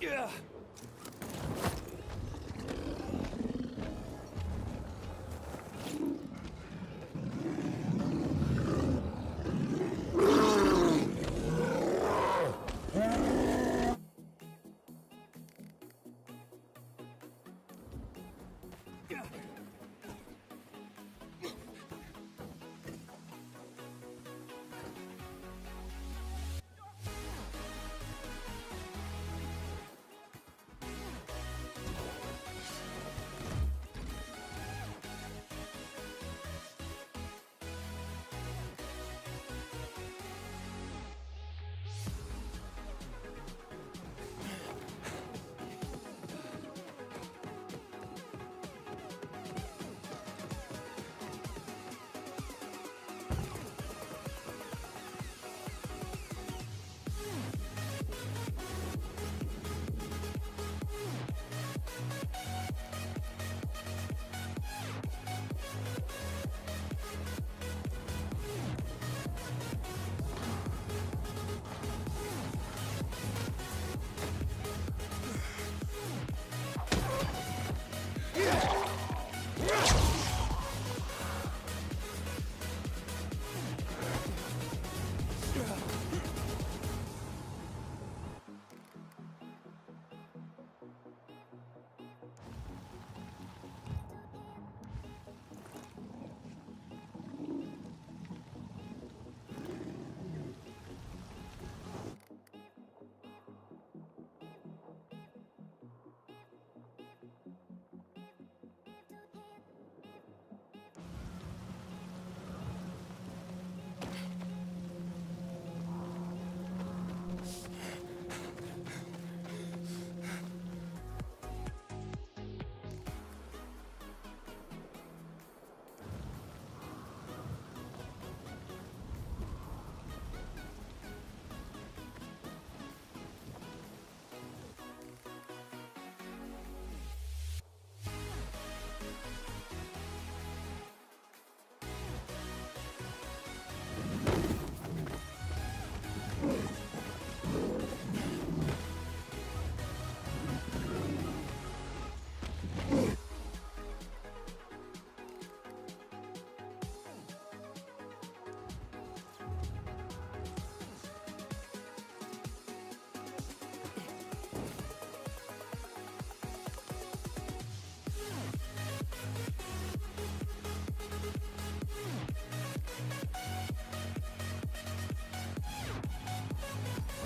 Yeah.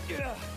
Yeah.